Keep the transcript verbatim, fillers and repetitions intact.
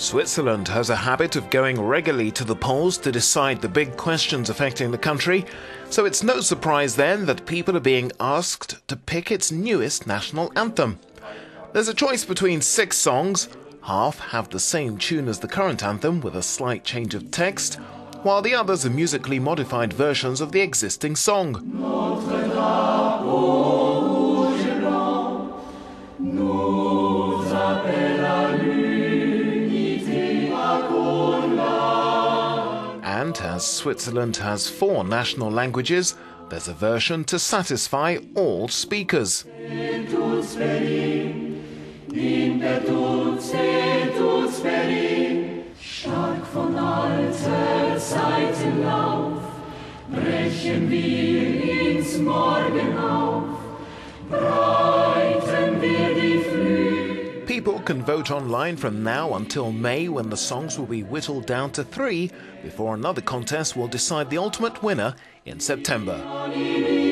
Switzerland has a habit of going regularly to the polls to decide the big questions affecting the country, so it's no surprise then that people are being asked to pick its newest national anthem. There's a choice between six songs. Half have the same tune as the current anthem with a slight change of text, while the others are musically modified versions of the existing song. And as Switzerland has four national languages, there's a version to satisfy all speakers. People can vote online from now until May, when the songs will be whittled down to three before another contest will decide the ultimate winner in September.